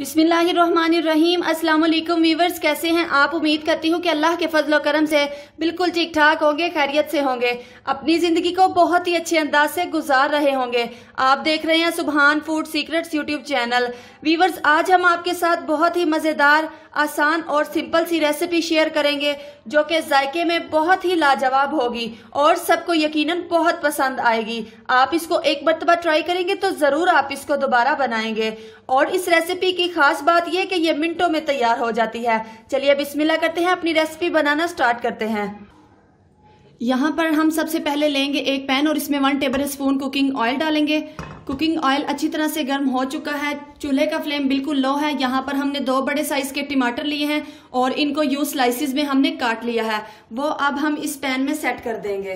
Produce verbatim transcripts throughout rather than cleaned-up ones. बिस्मिल्लाहिर्रहमानिर्रहीम। अस्सलाम वालेकुम व्यूवर्स, कैसे हैं आप? उम्मीद करती हूँ कि अल्लाह के फजल और करम से बिल्कुल ठीक ठाक होंगे, खैरियत से होंगे, अपनी ज़िंदगी को बहुत ही अच्छे अंदाज से गुजार रहे होंगे। आप देख रहे हैं Subhan food secrets YouTube channel. Viewers, आज हम आपके साथ बहुत ही मज़ेदार, आसान और सिंपल सी रेसिपी शेयर करेंगे जो कि जायके में बहुत ही लाजवाब होगी और सबको यकीनन बहुत पसंद आएगी। आप इसको एक मरतबा ट्राई करेंगे तो ज़रूर आप इसको दोबारा बनाएंगे। और इस रेसिपी की खास बात यह कि ये मिनटों में तैयार हो जाती है। चलिए बिस्मिल्लाह करते हैं, अपनी रेसिपी बनाना स्टार्ट करते हैं। यहाँ पर हम सबसे पहले लेंगे एक पैन और इसमें one tablespoon cooking oil डालेंगे। कुकिंग ऑयल अच्छी तरह से गर्म हो चुका है, चूल्हे का फ्लेम बिल्कुल लो है। यहाँ पर हमने दो बड़े साइज के टमाटर लिए हैं और इनको यू स्लाइसिस में हमने काट लिया है, वो अब हम इस पैन में सेट कर देंगे।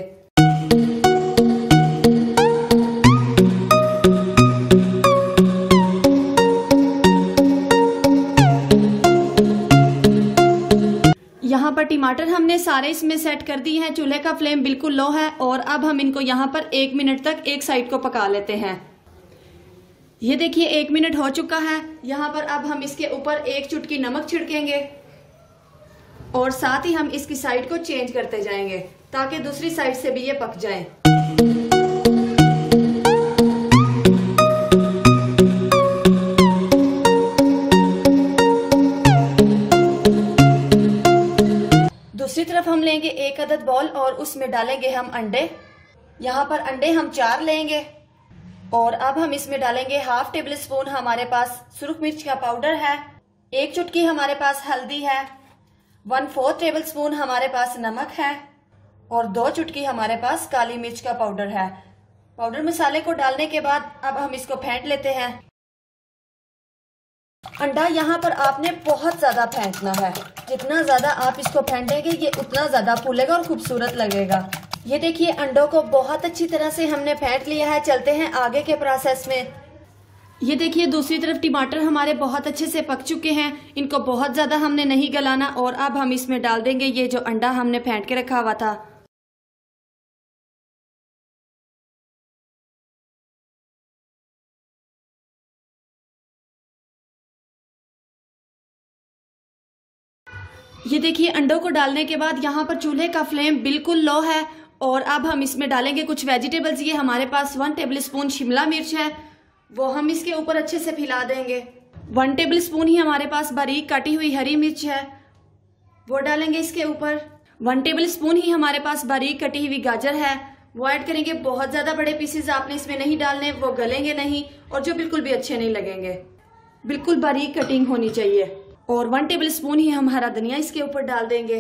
यहाँ पर टमाटर हमने सारे इसमें सेट कर दिए हैं, चूल्हे का फ्लेम बिल्कुल लो है और अब हम इनको यहाँ पर एक मिनट तक एक साइड को पका लेते हैं। ये देखिए एक मिनट हो चुका है। यहाँ पर अब हम इसके ऊपर एक चुटकी नमक छिड़केंगे और साथ ही हम इसकी साइड को चेंज करते जाएंगे ताकि दूसरी साइड से भी ये पक जाए। दूसरी तरफ हम लेंगे एक अदद बॉल और उसमें डालेंगे हम अंडे। यहाँ पर अंडे हम चार लेंगे और अब हम इसमें डालेंगे हाफ टेबल स्पून हमारे पास सुरख मिर्च का पाउडर है, एक चुटकी हमारे पास हल्दी है, वन फोर्थ टेबल स्पून हमारे पास नमक है और दो चुटकी हमारे पास काली मिर्च का पाउडर है। पाउडर मसाले को डालने के बाद अब हम इसको फेंट लेते हैं। अंडा यहाँ पर आपने बहुत ज्यादा फेंटना है, जितना ज्यादा आप इसको फेंटेंगे ये उतना ज्यादा फूलेगा और खूबसूरत लगेगा। ये देखिए अंडों को बहुत अच्छी तरह से हमने फेंट लिया है। चलते हैं आगे के प्रोसेस में। ये देखिए दूसरी तरफ टमाटर हमारे बहुत अच्छे से पक चुके हैं, इनको बहुत ज्यादा हमने नहीं गलाना और अब हम इसमें डाल देंगे ये जो अंडा हमने फेंट के रखा हुआ था। ये देखिए अंडों को डालने के बाद यहाँ पर चूल्हे का फ्लेम बिल्कुल लो है और अब हम इसमें डालेंगे कुछ वेजिटेबल्स। ये हमारे पास वन टेबलस्पून शिमला मिर्च है, वो हम इसके ऊपर अच्छे से फैला देंगे। वन टेबलस्पून ही हमारे पास बारीक काटी हुई हरी मिर्च है, वो डालेंगे इसके ऊपर। वन टेबलस्पून ही हमारे पास बारीक कटी हुई गाजर है, वो ऐड करेंगे। बहुत ज़्यादा बड़े पीसेज आपने इसमें नहीं डालने, वो गलेंगे नहीं और जो बिल्कुल भी अच्छे नहीं लगेंगे, बिल्कुल बारीक कटिंग होनी चाहिए। और वन टेबलस्पून ही हम हरा धनिया इसके ऊपर डाल देंगे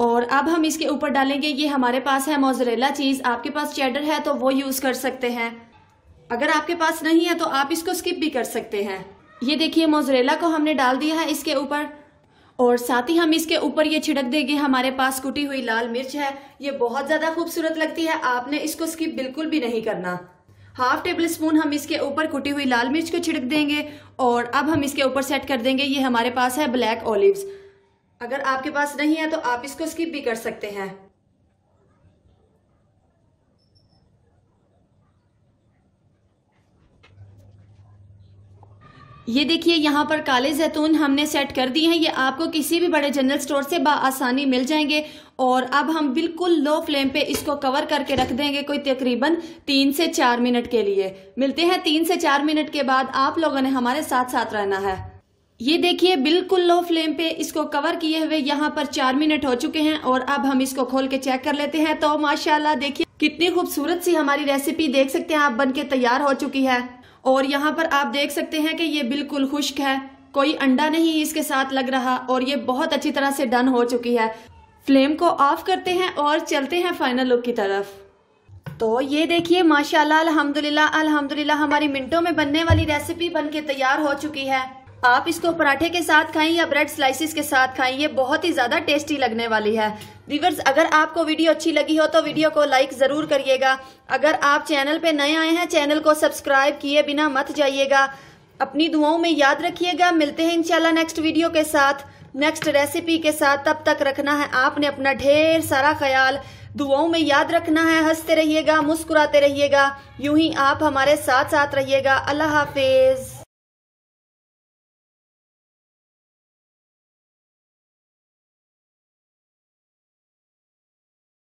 और अब हम इसके ऊपर डालेंगे ये हमारे पास है मोज़रेला चीज़। आपके पास चेडर है तो वो यूज़ कर सकते हैं, अगर आपके पास नहीं है तो आप इसको स्किप भी कर सकते हैं। ये देखिए मोज़रेला को हमने डाल दिया है इसके ऊपर और साथ ही हम इसके ऊपर ये छिड़क देंगे हमारे पास कुटी हुई लाल मिर्च है। ये बहुत ज़्यादा खूबसूरत लगती है, आपने इसको स्किप बिल्कुल भी नहीं करना। हाफ टेबल स्पून हम इसके ऊपर कुटी हुई लाल मिर्च को छिड़क देंगे और अब हम इसके ऊपर सेट कर देंगे ये हमारे पास है ब्लैक ऑलिव्स। अगर आपके पास नहीं है तो आप इसको स्किप भी कर सकते हैं। ये देखिए यहाँ पर काले जैतून हमने सेट कर दिए हैं, ये आपको किसी भी बड़े जनरल स्टोर से बआसानी मिल जाएंगे। और अब हम बिल्कुल लो फ्लेम पे इसको कवर करके रख देंगे कोई तकरीबन तीन से चार मिनट के लिए। मिलते हैं तीन से चार मिनट के बाद, आप लोगों ने हमारे साथ साथ रहना है। ये देखिए बिल्कुल लो फ्लेम पे इसको कवर किए हुए यहाँ पर चार मिनट हो चुके हैं और अब हम इसको खोल के चेक कर लेते हैं। तो माशाल्लाह देखिए कितनी खूबसूरत सी हमारी रेसिपी देख सकते हैं आप बन के तैयार हो चुकी है। और यहाँ पर आप देख सकते हैं कि ये बिल्कुल खुश्क है, कोई अंडा नहीं इसके साथ लग रहा और ये बहुत अच्छी तरह से डन हो चुकी है। फ्लेम को ऑफ करते हैं और चलते हैं फाइनल लुक की तरफ। तो ये देखिए माशाल्लाह अल्हम्दुलिल्लाह अल्हम्दुलिल्लाह हमारी मिनटों में बनने वाली रेसिपी बनके तैयार हो चुकी है। आप इसको पराठे के साथ खाएं या ब्रेड स्लाइसिस के साथ खाएं, ये बहुत ही ज़्यादा टेस्टी लगने वाली है। व्यूअर्स, अगर आपको वीडियो अच्छी लगी हो तो वीडियो को लाइक ज़रूर करिएगा। अगर आप चैनल पे नए आए हैं चैनल को सब्सक्राइब किए बिना मत जाइएगा। अपनी दुआओं में याद रखिएगा। मिलते हैं इंशाल्लाह नेक्स्ट वीडियो के साथ, नेक्स्ट रेसिपी के साथ। तब तक रखना है आपने अपना ढेर सारा ख्याल। दुआओं में याद रखना है, हंसते रहिएगा, मुस्कुराते रहिएगा, यूं ही आप हमारे साथ साथ रहिएगा। अल्लाह हाफिज।